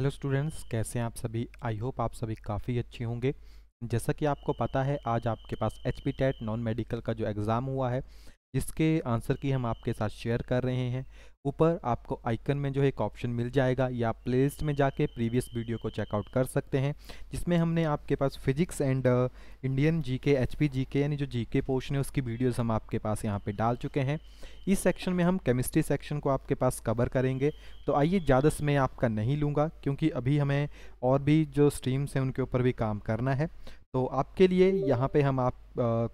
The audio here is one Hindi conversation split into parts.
हेलो स्टूडेंट्स, कैसे हैं आप सभी। आई होप आप सभी काफ़ी अच्छे होंगे। जैसा कि आपको पता है, आज आपके पास HP TET नॉन मेडिकल का जो एग्ज़ाम हुआ है जिसके आंसर की हम आपके साथ शेयर कर रहे हैं। ऊपर आपको आइकन में जो एक ऑप्शन मिल जाएगा या प्लेलिस्ट में जाके प्रीवियस वीडियो को चेकआउट कर सकते हैं, जिसमें हमने आपके पास physics and Indian GK HP GK यानी जो जीके पोर्शन है उसकी वीडियोस हम आपके पास यहाँ पे डाल चुके हैं। इस सेक्शन में हम केमिस्ट्री सेक्शन को आपके पास कवर करेंगे। तो आइए, ज़्यादा समय आपका नहीं लूँगा क्योंकि अभी हमें और भी जो स्ट्रीम्स हैं उनके ऊपर भी काम करना है। तो आपके लिए यहाँ पे हम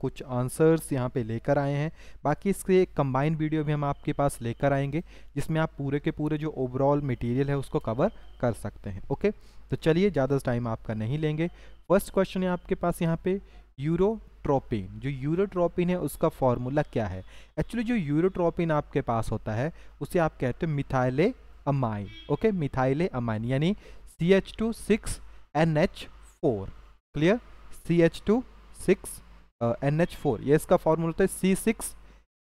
कुछ आंसर्स यहाँ पे लेकर आए हैं। बाकी इसके एक कंबाइंड वीडियो भी हम आपके पास लेकर आएंगे जिसमें आप पूरे के पूरे जो ओवरऑल मटेरियल है उसको कवर कर सकते हैं। ओके, तो चलिए ज़्यादा टाइम आपका नहीं लेंगे। फर्स्ट क्वेश्चन है आपके पास यहाँ पे यूरोट्रोपिन। जो यूरोट्रोपिन है उसका फॉर्मूला क्या है। एक्चुअली जो यूरोट्रोपिन आपके पास होता है उसे आप कहते हैं मिथाइले अमाइन। ओके, मिथाइले अमाइन यानी CH2 6NH4। Clear, CH2 6NH4 ये इसका फॉर्मूला होता है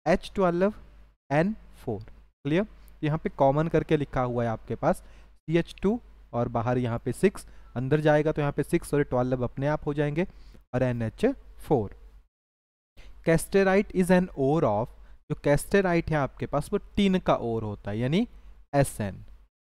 C6H12N4। क्लियर, यहाँ पे कॉमन करके लिखा हुआ है आपके पास CH2 और बाहर यहाँ पे 6, अंदर जाएगा तो यहाँ पे 6 और 12 अपने आप हो जाएंगे और NH4। Cassiterite is an ore of. जो कैस्टेराइट है आपके पास वो टिन का ओर होता है यानी SN।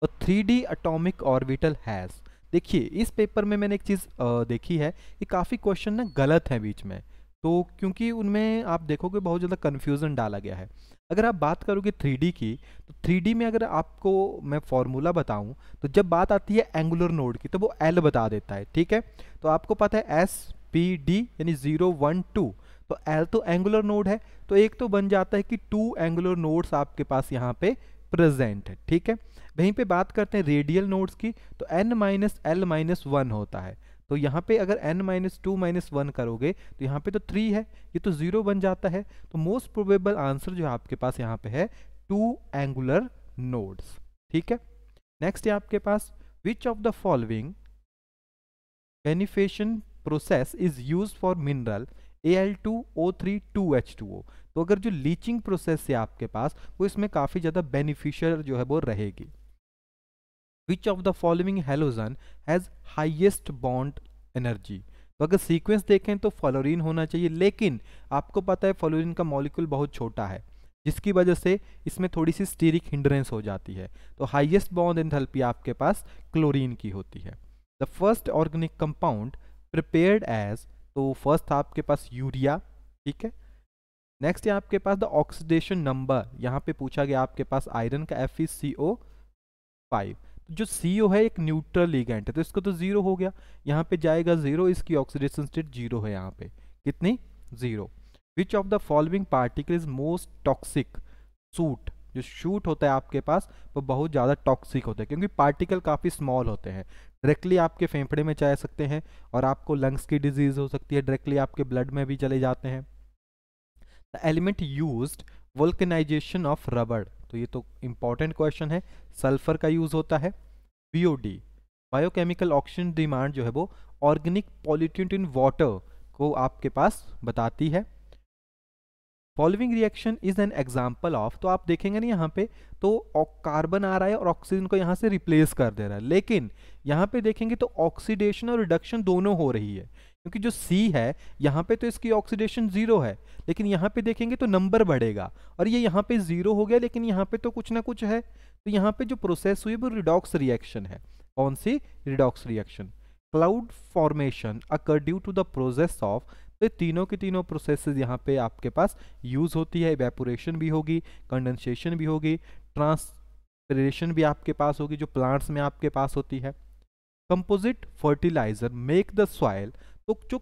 और 3D एटॉमिक ऑर्बिटल हैज। देखिए, इस पेपर में मैंने एक चीज़ देखी है कि काफ़ी क्वेश्चन ना गलत हैं बीच में, तो क्योंकि उनमें आप देखोगे बहुत ज़्यादा कन्फ्यूज़न डाला गया है। अगर आप बात करोगे 3D की, तो 3D में अगर आपको मैं फॉर्मूला बताऊं तो जब बात आती है एंगुलर नोड की तो वो L बता देता है। ठीक है, तो आपको पता है SPD यानी 0 1 2, तो L तो एंगुलर नोड है, तो एक तो बन जाता है कि 2 एंगुलर नोड्स आपके पास यहाँ पे प्रेजेंट है। ठीक है, वहीं पे बात करते हैं रेडियल नोड्स की, तो n - L - 1 होता है। तो यहाँ पे अगर n - 2 - 1 करोगे तो यहाँ पे तो 3 है, ये तो 0 बन जाता है। तो मोस्ट प्रोबेबल आंसर जो आपके पास यहाँ पे है 2 एंगुलर नोड्स। ठीक है, नेक्स्ट है आपके पास which of the following beneficiation process is use for mineral Al2O3 2H2O। तो अगर जो लीचिंग प्रोसेस है आपके पास वो इसमें काफ़ी ज़्यादा बेनिफिशियल जो है वो रहेगी। Which of the following halogen has highest bond energy. तो अगर सीक्वेंस देखें तो फ्लोरीन होना चाहिए, लेकिन आपको पता है फ्लोरीन का मॉलिक्यूल बहुत छोटा है जिसकी वजह से इसमें थोड़ी सी स्टीरिक हिंड्रेंस हो जाती है। तो हाइएस्ट बॉन्ड एंथैल्पी आपके पास क्लोरीन की होती है। The first organic compound prepared as. तो फर्स्ट आपके पास यूरिया। ठीक है, नेक्स्ट है आपके पास द ऑक्सीडेशन नंबर। यहाँ पे पूछा गया आपके पास आयरन का FeCO5। जो CO है एक न्यूट्रल लिगेंट है, तो इसको तो 0 हो गया, यहाँ पे जाएगा 0, इसकी ऑक्सीडेशन स्टेट 0 है। यहाँ पे कितनी 0। Which of the following particle is most toxic. Soot, जो शूट होता है आपके पास वो बहुत ज़्यादा टॉक्सिक होता है क्योंकि पार्टिकल काफ़ी स्मॉल होते हैं। डायरेक्टली आपके फेफड़े में जा सकते हैं और आपको लंग्स की डिजीज़ हो सकती है, डायरेक्टली आपके ब्लड में भी चले जाते हैं। The element used vulcanization of रबड़। तो ये तो इम्पॉर्टेंट क्वेश्चन है, सल्फर का यूज़ होता है। BOD बायोकेमिकल ऑक्सीजन डिमांड जो है वो ऑर्गेनिक पॉल्यूटेंट इन वाटर को आपके पास बताती है। Following reaction is an example of. तो आप देखेंगे ना यहाँ पे तो कार्बन आ रहा है और ऑक्सीजन को यहाँ से रिप्लेस कर दे रहा है, लेकिन यहाँ पे देखेंगे तो ऑक्सीडेशन और रिडक्शन दोनों हो रही है क्योंकि जो C है यहाँ पे तो इसकी ऑक्सीडेशन 0 है, लेकिन यहाँ पे देखेंगे तो नंबर बढ़ेगा और ये यहाँ पे 0 हो गया, लेकिन यहाँ पे तो कुछ ना कुछ है। तो यहाँ पे जो प्रोसेस हुई वो रिडॉक्स रिएक्शन है। कौन सी redox reaction. Cloud formation occur due to the process of. तो तीनों के तीनों प्रोसेसेस यहाँ पे आपके पास यूज़ होती है। इवेपोरेशन भी होगी, कंडेंसेशन भी होगी, ट्रांसपिरेशन भी आपके पास होगी जो प्लांट्स में आपके पास होती है। Composite fertiliser make the soil. तो जो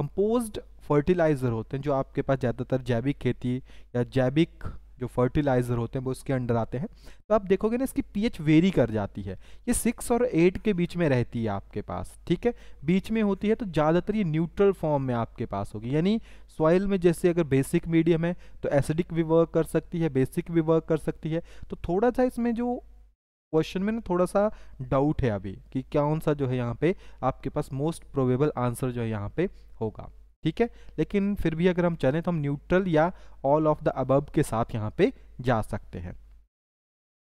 कंपोज्ड फर्टिलाइज़र होते हैं जो आपके पास ज़्यादातर जैविक खेती या जैविक जो फर्टिलाइज़र होते हैं वो उसके अंडर आते हैं। तो आप देखोगे ना इसकी pH वेरी कर जाती है, ये 6 और 8 के बीच में रहती है आपके पास। ठीक है, बीच में होती है तो ज़्यादातर ये न्यूट्रल फॉर्म में आपके पास होगी, यानी सॉइल में जैसे अगर बेसिक मीडियम है तो एसिडिक भी वर्क कर सकती है, बेसिक भी वर्क कर सकती है। तो थोड़ा सा इसमें जो क्वेश्चन में ना थोड़ा सा डाउट है अभी कि कौन सा जो है यहाँ पे आपके पास मोस्ट प्रोबेबल आंसर जो है यहाँ पे होगा। ठीक है, लेकिन फिर भी अगर हम चलें तो हम न्यूट्रल या ऑल ऑफ द अबव के साथ यहाँ पे जा सकते हैं।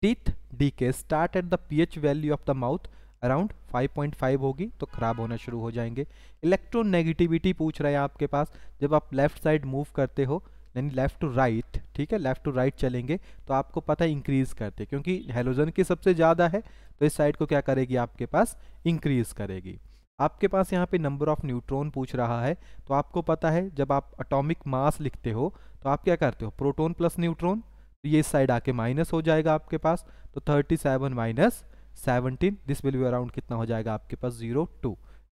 Teeth decay start at the pH value of the mouth around 5.5 होगी तो ख़राब होना शुरू हो जाएंगे। इलेक्ट्रोनेगेटिविटी पूछ रहा है आपके पास, जब आप लेफ़्ट साइड मूव करते हो यानी लेफ़्ट टू राइट, ठीक है, लेफ़्ट टू राइट चलेंगे तो आपको पता है इंक्रीज़ करते क्योंकि हेलोजन की सबसे ज़्यादा है तो इस साइड को क्या करेगी आपके पास इंक्रीज़ करेगी। आपके पास यहाँ पे नंबर ऑफ़ न्यूट्रॉन पूछ रहा है तो आपको पता है जब आप एटॉमिक मास लिखते हो तो आप क्या करते हो प्रोटॉन प्लस न्यूट्रॉन, तो ये इस साइड आके माइनस हो जाएगा आपके पास, तो 37 minus 17 this will be around कितना हो जाएगा आपके पास 0.2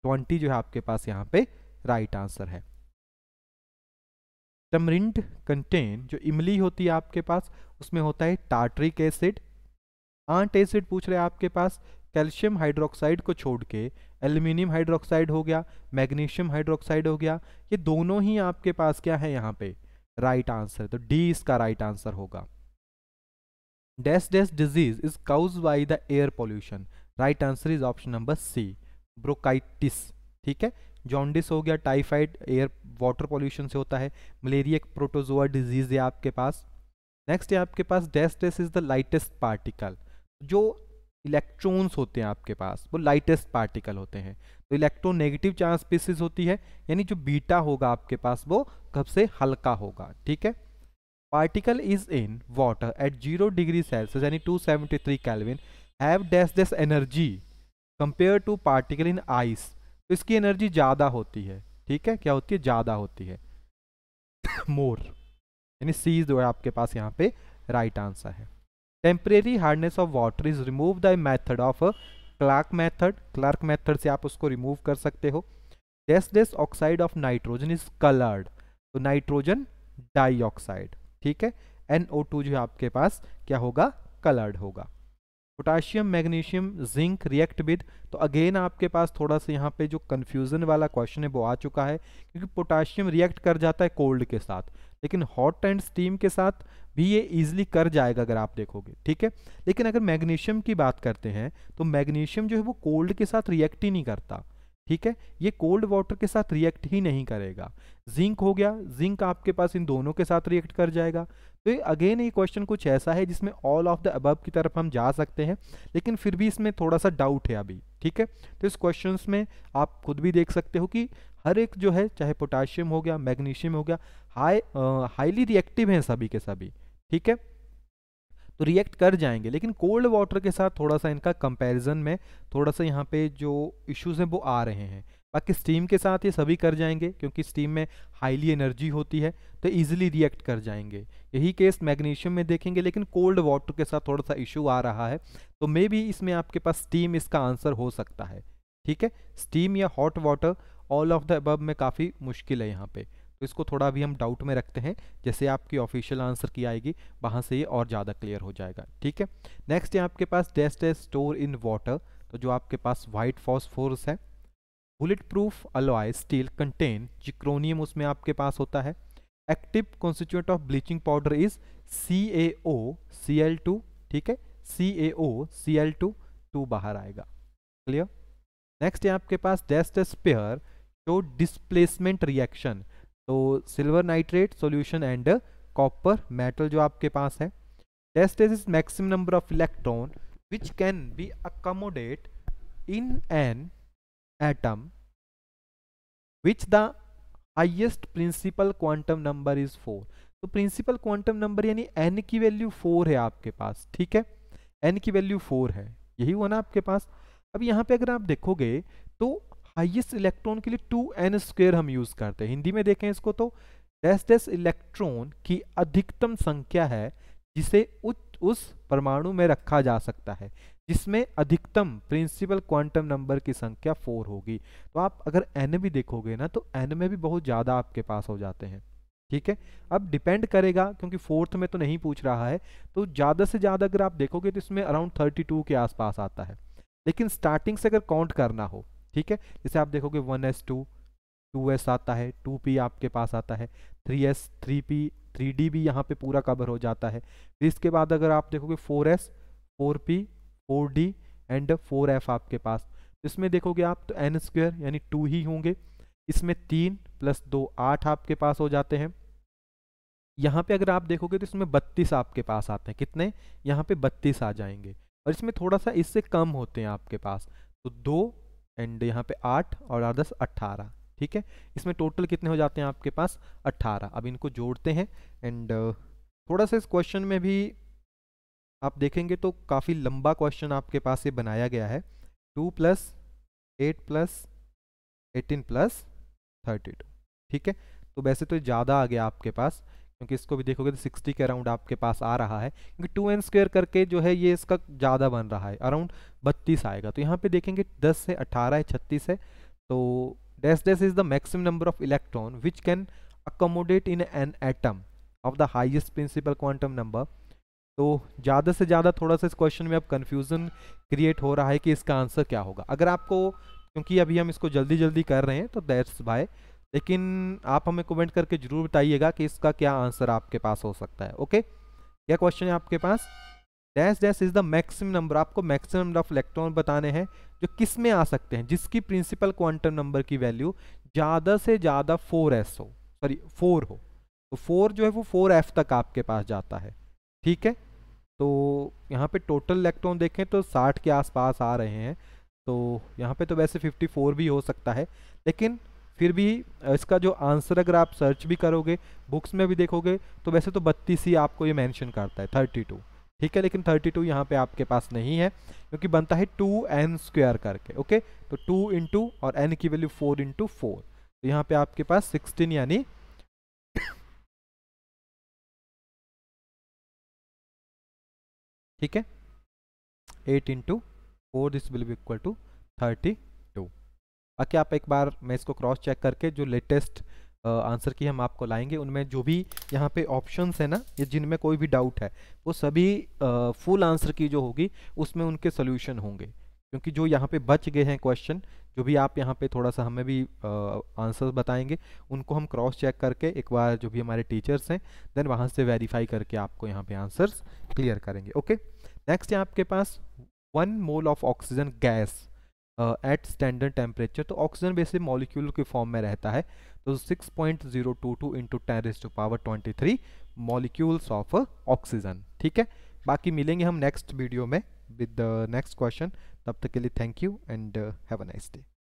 20 जो है आपके पास यहाँ पे राइट आंसर है। टमरिंड कंटेन जो इमली होती है आपके पास उसमें होता है टार्ट्रिक एसिड। आंट एसिड पूछ रहे हैं आपके पास, कैल्शियम हाइड्रोक्साइड को छोड़ के एल्यूमिनियम हाइड्रोक्साइड हो गया, मैग्नीशियम हाइड्रोक्साइड हो गया, ये दोनों ही आपके पास क्या है यहाँ पे राइट आंसर, तो डी इसका राइट आंसर होगा। Dash dash disease is cause by the air pollution, right answer is option number C bronchitis, ठीक है। जॉन्डिस हो गया, टाइफाइड एयर वाटर पोल्यूशन से होता है, मलेरिया एक प्रोटोजोआ डिजीज है आपके पास। नेक्स्ट है आपके पास dash dash is the lightest particle, जो इलेक्ट्रॉन्स होते हैं आपके पास वो लाइटेस्ट पार्टिकल होते हैं, तो इलेक्ट्रोनेगेटिव चार्ज स्पीसीज होती है यानी जो बीटा होगा आपके पास वो सबसे हल्का होगा, ठीक है। Particle is in water at 0 degree Celsius यानी 273 kelvin have dash dash energy compare to particle in ice, तो इसकी एनर्जी ज़्यादा होती है, ठीक है, क्या होती है ज़्यादा होती है मोर, यानी सी जो है आपके पास यहाँ पे राइट आंसर है। Temporary hardness of water is remove the method of Clark method से आप उसको रिमूव कर सकते हो। Dash dash oxide of nitrogen is coloured, तो नाइट्रोजन डाईऑक्साइड, ठीक है, NO2 जो है आपके पास क्या होगा कलर्ड होगा। Potassium magnesium zinc react with, तो अगेन आपके पास थोड़ा सा यहाँ पे जो कन्फ्यूज़न वाला क्वेश्चन है वो आ चुका है क्योंकि पोटाशियम रिएक्ट कर जाता है कोल्ड के साथ, लेकिन हॉट एंड स्टीम के साथ भी ये ईजिली कर जाएगा अगर आप देखोगे, ठीक है। लेकिन अगर मैग्नीशियम की बात करते हैं तो मैग्नीशियम जो है वो कोल्ड के साथ रिएक्ट ही नहीं करता, ठीक है, ये कोल्ड वाटर के साथ रिएक्ट ही नहीं करेगा। जिंक हो गया, जिंक आपके पास इन दोनों के साथ रिएक्ट कर जाएगा, तो ये अगेन ये क्वेश्चन कुछ ऐसा है जिसमें ऑल ऑफ द अबव की तरफ हम जा सकते हैं लेकिन फिर भी इसमें थोड़ा सा डाउट है अभी, ठीक है। तो इस क्वेश्चन में आप खुद भी देख सकते हो कि हर एक जो है चाहे पोटाशियम हो गया मैग्नीशियम हो गया हाईली रिएक्टिव हैं सभी के सभी, ठीक है, तो रिएक्ट कर जाएंगे लेकिन कोल्ड वाटर के साथ थोड़ा सा इनका कंपैरिजन में थोड़ा सा यहाँ पे जो इश्यूज हैं वो आ रहे हैं। बाकी स्टीम के साथ ये सभी कर जाएंगे क्योंकि स्टीम में हाईली एनर्जी होती है तो ईजिली रिएक्ट कर जाएंगे, यही केस मैग्नीशियम में देखेंगे, लेकिन कोल्ड वाटर के साथ थोड़ा सा इशू आ रहा है तो मे बी इसमें आपके पास स्टीम इसका आंसर हो सकता है, ठीक है। स्टीम या hot water all of the above में काफ़ी मुश्किल है यहाँ पे, तो इसको थोड़ा भी हम डाउट में रखते हैं, जैसे आपकी ऑफिशियल आंसर की आएगी वहाँ से ये और ज़्यादा क्लियर हो जाएगा, ठीक है। नेक्स्ट है आपके पास dash dash store in water, तो जो आपके पास वाइट फॉस्फोरस है। Bullet proof alloy steel contain zirconium, उसमें आपके पास होता है। Active constituent of bleaching powder is CaOCl2, ठीक है, CaOCl2 बाहर आएगा, क्लियर। नेक्स्ट है आपके पास डैश डैश पेयर जो डिस्प्लेसमेंट रिएक्शन, तो silver nitrate solution and copper metal जो आपके पास है। Dash dash is maximum number of electron which can be accommodate in an atom which the highest principal quantum number is 4, तो प्रिंसिपल क्वांटम नंबर यानी एन की वैल्यू 4 है आपके पास, ठीक है, एन की वैल्यू 4 है, यही हुआ ना आपके पास। अब यहाँ पे अगर आप देखोगे तो हाइएस्ट इलेक्ट्रॉन के लिए 2n² हम यूज़ करते हैं, हिंदी में देखें इसको तो डैश डैश इलेक्ट्रॉन की अधिकतम संख्या है जिसे उस परमाणु में रखा जा सकता है जिसमें अधिकतम प्रिंसिपल क्वांटम नंबर की संख्या 4 होगी। तो आप अगर n भी देखोगे ना तो n में भी बहुत ज़्यादा आपके पास हो जाते हैं, ठीक है। अब डिपेंड करेगा क्योंकि फोर्थ में तो नहीं पूछ रहा है, तो ज़्यादा से ज़्यादा अगर आप देखोगे तो इसमें अराउंड 32 के आसपास आता है, लेकिन स्टार्टिंग से अगर काउंट करना हो, ठीक है, जैसे आप देखोगे 1s2 2s आता है, 2p आपके पास आता है, 3s 3p 3d भी यहाँ पे पूरा कवर हो जाता है। फिर इसके बाद अगर आप देखोगे 4s 4p 4d and 4f आपके पास, इसमें देखोगे आप तो n² यानी 2 ही होंगे, इसमें 3 + 2 8 आपके पास हो जाते हैं। यहाँ पे अगर आप देखोगे तो इसमें 32 आपके पास आते हैं, कितने यहाँ पे 32 आ जाएंगे, और इसमें थोड़ा सा इससे कम होते हैं आपके पास, तो 2 एंड यहाँ पे 8 और 10 18, ठीक है। इसमें टोटल कितने हो जाते हैं आपके पास 18। अब इनको जोड़ते हैं एंड थोड़ा सा इस क्वेश्चन में भी आप देखेंगे तो काफ़ी लंबा क्वेश्चन आपके पास ये बनाया गया है। 2 + 8 + 18 + 32, ठीक है। तो वैसे तो ज़्यादा आ गया आपके पास, क्योंकि इसको भी देखोगे तो 60 के अराउंड आपके पास आ रहा है, क्योंकि 2n² करके जो है ये इसका ज़्यादा बन रहा है, अराउंड 32 आएगा। तो यहाँ पे देखेंगे 10 है, 18 है, 36 है। तो dash dash is the maximum number of electron which can accommodate in an atom of the highest principal quantum number. तो ज़्यादा से ज़्यादा थोड़ा सा इस क्वेश्चन में अब कन्फ्यूज़न क्रिएट हो रहा है कि इसका आंसर क्या होगा। अगर आपको, क्योंकि अभी हम इसको जल्दी जल्दी कर रहे हैं, तो दैट्स भाई, लेकिन आप हमें कमेंट करके जरूर बताइएगा कि इसका क्या आंसर आपके पास हो सकता है। ओके, क्या क्वेश्चन है आपके पास? Dash dash is the maximum number, आपको मैक्सिमम नंबर ऑफ इलेक्ट्रॉन बताने हैं जो किस में आ सकते हैं जिसकी प्रिंसिपल क्वांटम नंबर की वैल्यू ज़्यादा से ज़्यादा 4s हो, सॉरी 4 हो। तो 4 जो है वो 4f तक आपके पास जाता है, ठीक है। तो यहाँ पे टोटल इलेक्ट्रॉन देखें तो 60 के आसपास आ रहे हैं, तो यहाँ पे तो वैसे 54 भी हो सकता है, लेकिन फिर भी इसका जो आंसर अगर आप सर्च भी करोगे, बुक्स में भी देखोगे, तो वैसे तो 32 ही आपको ये मेंशन करता है, 32, ठीक है। लेकिन 32 यहाँ पे आपके पास नहीं है, क्योंकि बनता है 2n² करके, ओके। तो 2 इंटू और n की वैल्यू 4 इंटू 4, तो यहाँ पे आपके पास 16 यानी 8 into 4, this will be equal to 30। बाकी आप एक बार मैं इसको क्रॉस चेक करके जो लेटेस्ट आंसर की हम आपको लाएंगे, उनमें जो भी यहाँ पे ऑप्शंस है ना, या जिनमें कोई भी डाउट है, वो सभी फुल आंसर की जो होगी उसमें उनके सोल्यूशन होंगे। क्योंकि जो यहाँ पे बच गए हैं क्वेश्चन, जो भी आप यहाँ पे थोड़ा सा हमें भी आंसर्स बताएंगे, उनको हम क्रॉस चेक करके एक बार जो भी हमारे टीचर्स हैं, देन वहाँ से वेरीफाई करके आपको यहाँ पर आंसर्स क्लियर करेंगे, ओके। नेक्स्ट है आपके पास 1 mole of oxygen gas at standard temperature. तो ऑक्सीजन बेसिक मॉलिक्यूल के फॉर्म में रहता है, तो 6.022 × 10⁻²³ मॉलिक्यूल्स ऑफ ऑक्सीजन, ठीक है। बाकी मिलेंगे हम नेक्स्ट वीडियो में विद द नेक्स्ट क्वेश्चन। तब तक के लिए thank you and have a nice day.